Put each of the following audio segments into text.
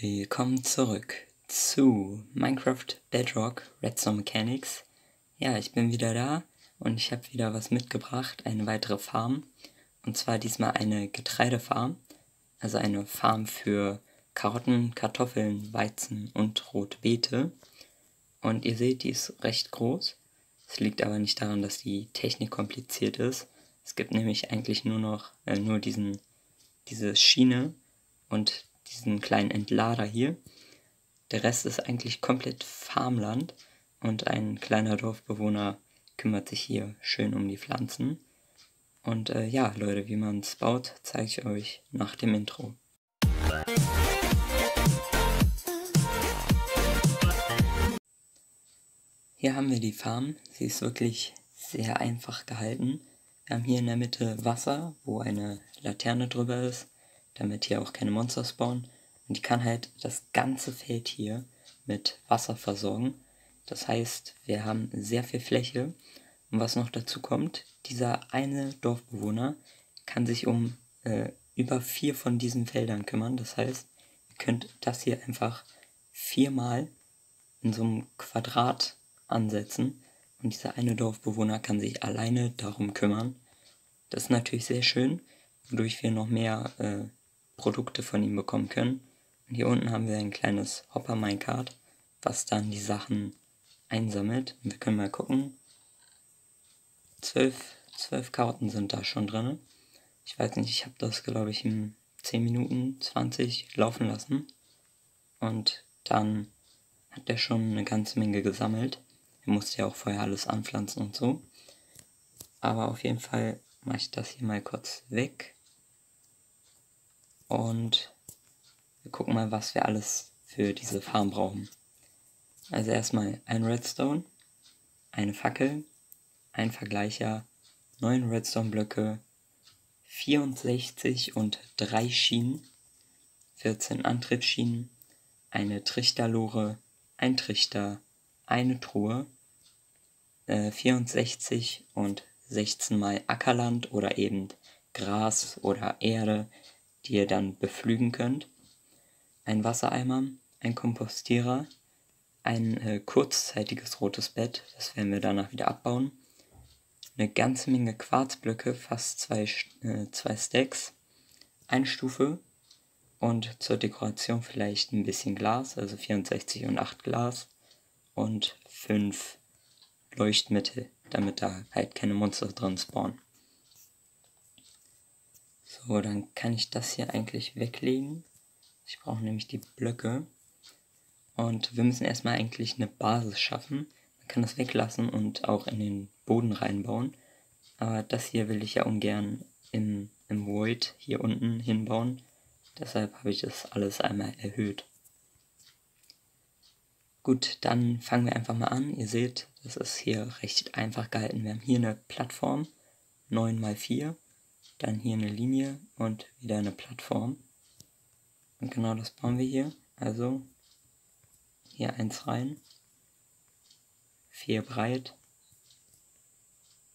Willkommen zurück zu Minecraft Bedrock Redstone Mechanics. Ja, ich bin wieder da und ich habe wieder was mitgebracht, eine weitere Farm. Und zwar diesmal eine Getreidefarm, also eine Farm für Karotten, Kartoffeln, Weizen und Rotbeete. Und ihr seht, die ist recht groß. Es liegt aber nicht daran, dass die Technik kompliziert ist. Es gibt nämlich eigentlich nur noch diese Schiene und diesen kleinen Entlader hier. Der Rest ist eigentlich komplett Farmland und ein kleiner Dorfbewohner kümmert sich hier schön um die Pflanzen. Und ja, Leute, wie man es baut, zeige ich euch nach dem Intro. Hier haben wir die Farm. Sie ist wirklich sehr einfach gehalten. Wir haben hier in der Mitte Wasser, wo eine Laterne drüber ist, damit hier auch keine Monster spawnen. Und ich kann halt das ganze Feld hier mit Wasser versorgen. Das heißt, wir haben sehr viel Fläche. Und was noch dazu kommt, dieser eine Dorfbewohner kann sich um über 4 von diesen Feldern kümmern. Das heißt, ihr könnt das hier einfach 4-mal in so einem Quadrat ansetzen und dieser eine Dorfbewohner kann sich alleine darum kümmern. Das ist natürlich sehr schön, wodurch wir noch mehr Produkte von ihm bekommen können. Und hier unten haben wir ein kleines Hopper-Minecart, was dann die Sachen einsammelt. Und wir können mal gucken. 12 Karotten sind da schon drin. Ich weiß nicht, ich habe das glaube ich in 10 Minuten, 20 laufen lassen. Und dann hat der schon eine ganze Menge gesammelt. Er musste ja auch vorher alles anpflanzen und so. Aber auf jeden Fall mache ich das hier mal kurz weg. Und wir gucken mal, was wir alles für diese Farm brauchen. Also erstmal ein Redstone, eine Fackel, ein Vergleicher, 9 Redstone-Blöcke, 64 und 3 Schienen, 14 Antriebsschienen, eine Trichterlore, ein Trichter, eine Truhe, 64 und 16 mal Ackerland oder eben Gras oder Erde, die ihr dann bepflügen könnt, ein Wassereimer, ein Kompostierer, ein kurzzeitiges rotes Bett, das werden wir danach wieder abbauen, eine ganze Menge Quarzblöcke, fast 2 Stacks, eine Stufe und zur Dekoration vielleicht ein bisschen Glas, also 64 und 8 Glas und 5 Leuchtmittel, damit da halt keine Monster drin spawnen. So, dann kann ich das hier eigentlich weglegen. Ich brauche nämlich die Blöcke. Und wir müssen erstmal eigentlich eine Basis schaffen. Man kann das weglassen und auch in den Boden reinbauen. Aber das hier will ich ja ungern im Void hier unten hinbauen. Deshalb habe ich das alles einmal erhöht. Gut, dann fangen wir einfach mal an. Ihr seht, das ist hier recht einfach gehalten. Wir haben hier eine Plattform, 9×4, dann hier eine Linie und wieder eine Plattform. Und genau das bauen wir hier. Also hier 1 rein, 4 breit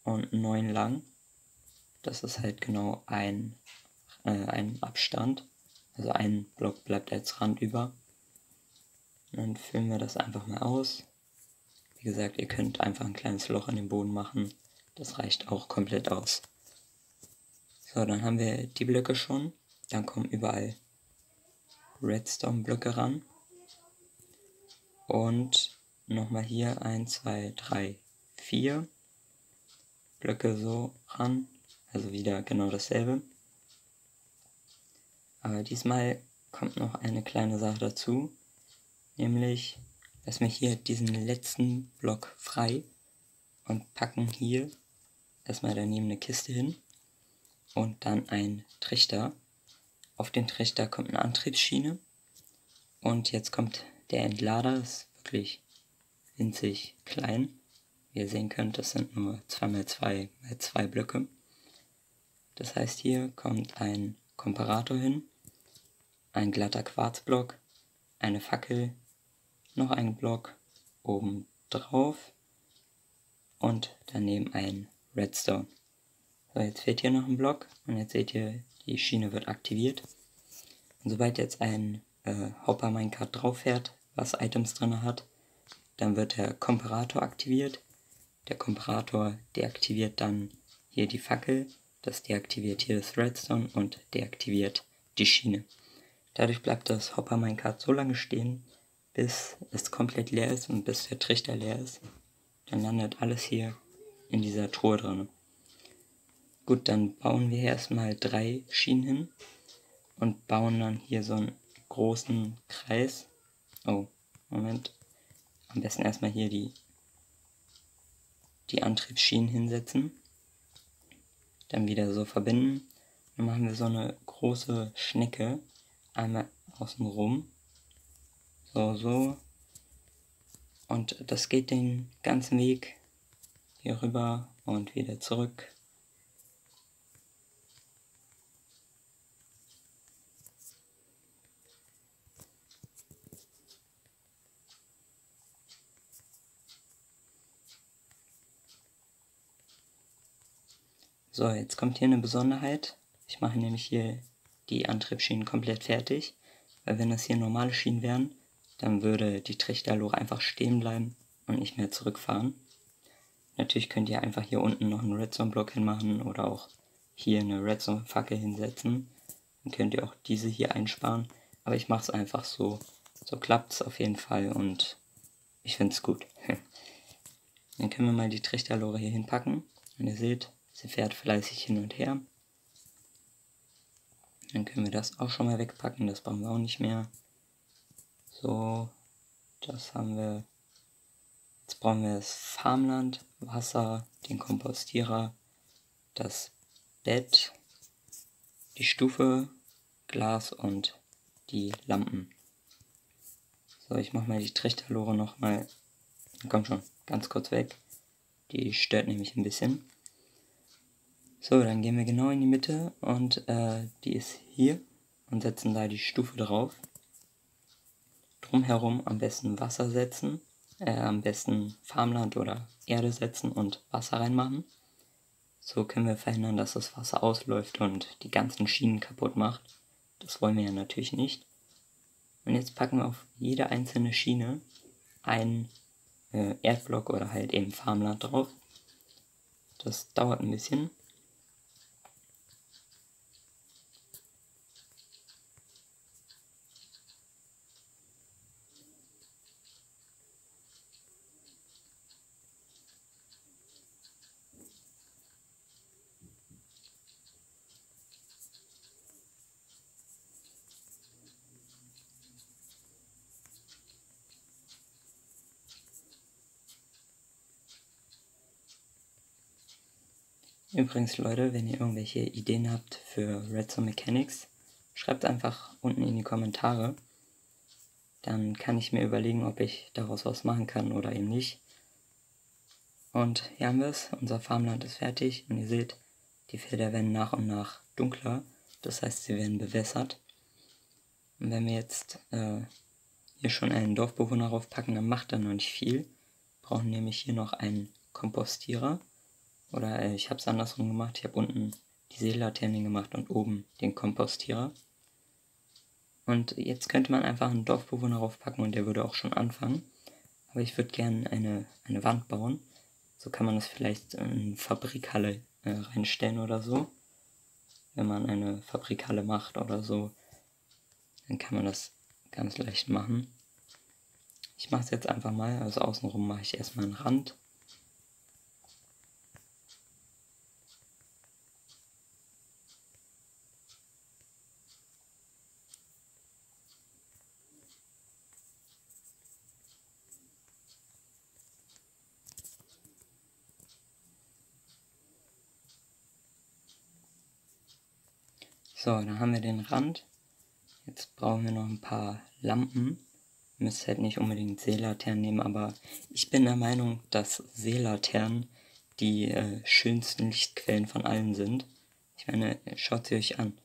und 9 lang. Das ist halt genau ein Abstand. Also ein Block bleibt als Rand über. Dann füllen wir das einfach mal aus. Wie gesagt, ihr könnt einfach ein kleines Loch in den Boden machen. Das reicht auch komplett aus. So, dann haben wir die Blöcke schon. Dann kommen überall Redstone-Blöcke ran. Und nochmal hier 1, 2, 3, 4 Blöcke so ran. Also wieder genau dasselbe. Aber diesmal kommt noch eine kleine Sache dazu. Nämlich lassen wir hier diesen letzten Block frei und packen hier erstmal daneben eine Kiste hin und dann einen Trichter. Auf den Trichter kommt eine Antriebsschiene und jetzt kommt der Entlader, ist wirklich winzig klein. Wie ihr sehen könnt, das sind nur 2×2×2 Blöcke. Das heißt, hier kommt ein Komparator hin, ein glatter Quarzblock, eine Fackel, noch ein Block oben drauf und daneben ein Redstone. So, jetzt fehlt hier noch ein Block und jetzt seht ihr, die Schiene wird aktiviert. Und sobald jetzt ein Hopper Minecart drauf fährt, was Items drin hat, dann wird der Komparator aktiviert. Der Komparator deaktiviert dann hier die Fackel, das deaktiviert hier das Redstone und deaktiviert die Schiene. Dadurch bleibt das Hopper Minecart so lange stehen, bis es komplett leer ist und bis der Trichter leer ist. Dann landet alles hier in dieser Truhe drin. Gut, dann bauen wir erstmal 3 Schienen hin und bauen dann hier so einen großen Kreis. Oh, Moment. Am besten erstmal hier die Antriebsschienen hinsetzen. Dann wieder so verbinden. Dann machen wir so eine große Schnecke einmal außen rum. So. Und das geht den ganzen Weg hier rüber und wieder zurück. So, jetzt kommt hier eine Besonderheit. Ich mache nämlich hier die Antriebsschienen komplett fertig, weil wenn das hier normale Schienen wären, dann würde die Trichterloch einfach stehen bleiben und nicht mehr zurückfahren. Natürlich könnt ihr einfach hier unten noch einen Redstone-Block hinmachen oder auch hier eine Redstone-Fackel hinsetzen. Dann könnt ihr auch diese hier einsparen, aber ich mache es einfach so. So klappt es auf jeden Fall und ich finde es gut. Dann können wir mal die Trichterloch hier hinpacken und ihr seht, sie fährt fleißig hin und her. Dann können wir das auch schon mal wegpacken, das brauchen wir auch nicht mehr. So, das haben wir. Jetzt brauchen wir das Farmland, Wasser, den Kompostierer, das Bett, die Stufe, Glas und die Lampen. So, ich mache mal die Trichterlore nochmal. Komm schon, ganz kurz weg. Die stört nämlich ein bisschen. So, dann gehen wir genau in die Mitte und die ist hier und setzen da die Stufe drauf. Drumherum am besten Wasser setzen, am besten Farmland oder Erde setzen und Wasser reinmachen. So können wir verhindern, dass das Wasser ausläuft und die ganzen Schienen kaputt macht. Das wollen wir ja natürlich nicht. Und jetzt packen wir auf jede einzelne Schiene einen Erdblock oder halt eben Farmland drauf. Das dauert ein bisschen. Übrigens Leute, wenn ihr irgendwelche Ideen habt für Redstone Mechanics, schreibt einfach unten in die Kommentare. Dann kann ich mir überlegen, ob ich daraus was machen kann oder eben nicht. Und hier haben wir es, unser Farmland ist fertig und ihr seht, die Felder werden nach und nach dunkler. Das heißt, sie werden bewässert. Und wenn wir jetzt hier schon einen Dorfbewohner raufpacken, dann macht er noch nicht viel. Wir brauchen nämlich hier noch einen Kompostierer. Oder ich habe es andersrum gemacht, ich habe unten die Seelaterne gemacht und oben den Kompostierer. Und jetzt könnte man einfach einen Dorfbewohner raufpacken und der würde auch schon anfangen. Aber ich würde gerne eine Wand bauen. So kann man das vielleicht in eine Fabrikhalle reinstellen oder so. Wenn man eine Fabrikhalle macht oder so, dann kann man das ganz leicht machen. Ich mache es jetzt einfach mal, also außenrum mache ich erstmal einen Rand. So, dann haben wir den Rand. Jetzt brauchen wir noch ein paar Lampen. Ihr müsst halt nicht unbedingt Seelaternen nehmen, aber ich bin der Meinung, dass Seelaternen die schönsten Lichtquellen von allen sind. Ich meine, schaut sie euch an.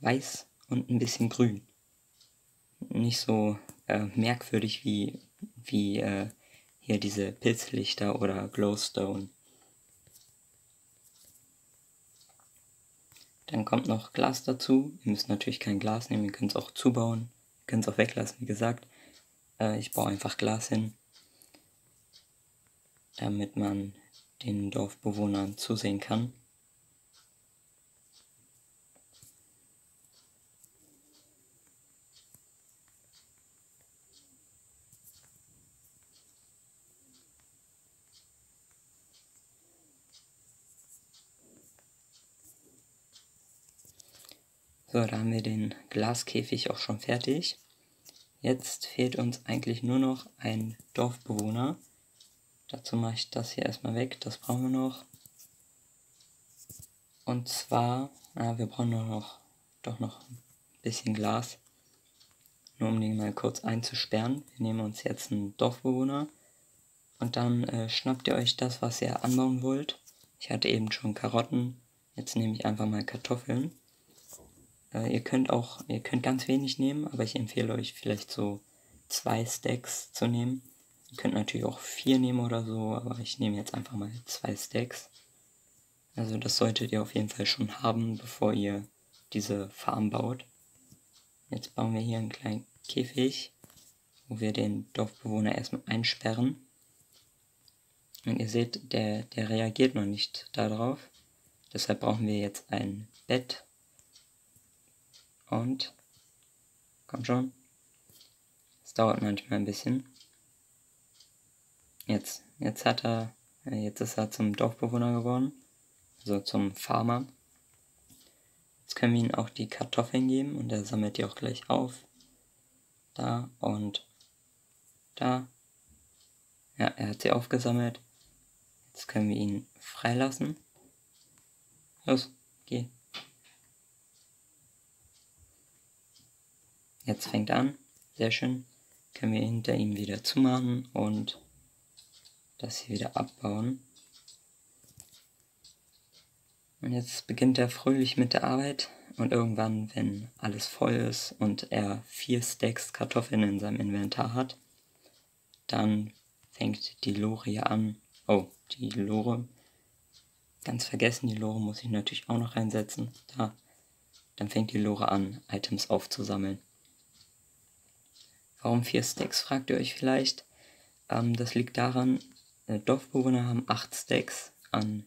Weiß und ein bisschen grün. Nicht so merkwürdig wie hier diese Pilzlichter oder Glowstone. Dann kommt noch Glas dazu. Ihr müsst natürlich kein Glas nehmen, ihr könnt es auch zubauen. können es auch weglassen, wie gesagt. Ich baue einfach Glas hin, damit man den Dorfbewohnern zusehen kann. So, da haben wir den Glaskäfig auch schon fertig. Jetzt fehlt uns eigentlich nur noch ein Dorfbewohner. Dazu mache ich das hier erstmal weg, das brauchen wir noch. Und zwar, wir brauchen doch noch ein bisschen Glas, nur um den mal kurz einzusperren. Wir nehmen uns jetzt einen Dorfbewohner und dann schnappt ihr euch das, was ihr anbauen wollt. Ich hatte eben schon Karotten, jetzt nehme ich einfach mal Kartoffeln. Ihr könnt ganz wenig nehmen, aber ich empfehle euch vielleicht so 2 Stacks zu nehmen. Ihr könnt natürlich auch 4 nehmen oder so, aber ich nehme jetzt einfach mal 2 Stacks. Also das solltet ihr auf jeden Fall schon haben, bevor ihr diese Farm baut. Jetzt bauen wir hier einen kleinen Käfig, wo wir den Dorfbewohner erstmal einsperren. Und ihr seht, der reagiert noch nicht darauf. Deshalb brauchen wir jetzt ein Bett. Und, komm schon, es dauert manchmal ein bisschen. Jetzt ist er zum Dorfbewohner geworden, also zum Farmer. Jetzt können wir ihm auch die Kartoffeln geben und er sammelt die auch gleich auf. Da und da. Ja, er hat sie aufgesammelt. Jetzt können wir ihn freilassen. Los, geh. Jetzt fängt er an, sehr schön, können wir hinter ihm wieder zumachen und das hier wieder abbauen. Und jetzt beginnt er fröhlich mit der Arbeit und irgendwann, wenn alles voll ist und er 4 Stacks Kartoffeln in seinem Inventar hat, dann fängt die Lore an. Oh, die Lore, ganz vergessen, die Lore muss ich natürlich auch noch reinsetzen. Da, dann fängt die Lore an, Items aufzusammeln. Warum 4 Stacks, fragt ihr euch vielleicht. Das liegt daran, Dorfbewohner haben 8 Stacks an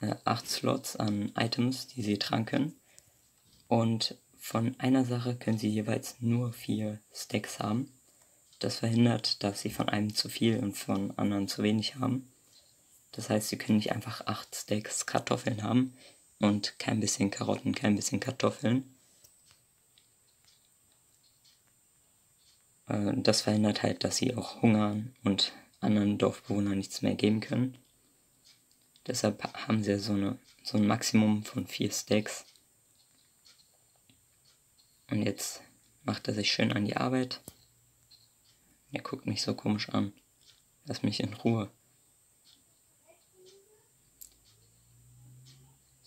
8 Slots an Items, die sie tragen können. Und von einer Sache können sie jeweils nur 4 Stacks haben. Das verhindert, dass sie von einem zu viel und von anderen zu wenig haben. Das heißt, sie können nicht einfach 8 Stacks Kartoffeln haben und kein bisschen Karotten, kein bisschen Kartoffeln. Das verhindert halt, dass sie auch hungern und anderen Dorfbewohnern nichts mehr geben können. Deshalb haben sie ja so ein Maximum von 4 Stacks. Und jetzt macht er sich schön an die Arbeit. Er guckt mich so komisch an. Lass mich in Ruhe.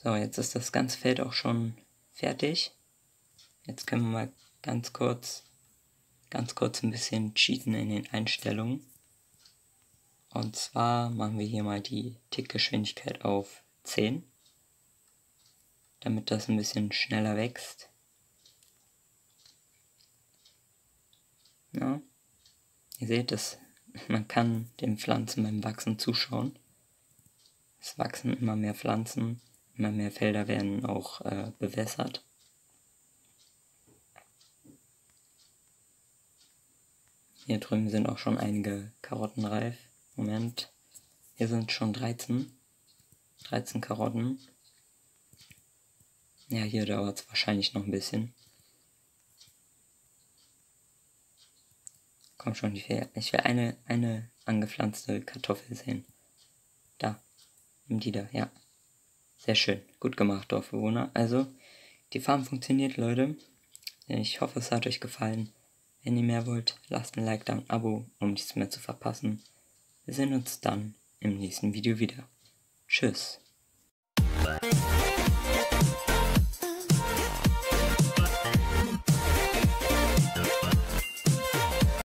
So, jetzt ist das ganze Feld auch schon fertig. Jetzt können wir mal ganz kurz ein bisschen cheaten in den Einstellungen. Und zwar machen wir hier mal die Tickgeschwindigkeit auf 10, damit das ein bisschen schneller wächst. Ja. Ihr seht es, man kann den Pflanzen beim Wachsen zuschauen. Es wachsen immer mehr Pflanzen, immer mehr Felder werden auch bewässert. Hier drüben sind auch schon einige Karotten reif. Moment, hier sind schon 13 Karotten. Ja, hier dauert es wahrscheinlich noch ein bisschen. Komm schon, ich will eine angepflanzte Kartoffel sehen. Da, nimm die da, ja. Sehr schön, gut gemacht, Dorfbewohner. Also, die Farm funktioniert, Leute. Ich hoffe, es hat euch gefallen. Wenn ihr mehr wollt, lasst ein Like da und ein Abo, um nichts mehr zu verpassen. Wir sehen uns dann im nächsten Video wieder. Tschüss.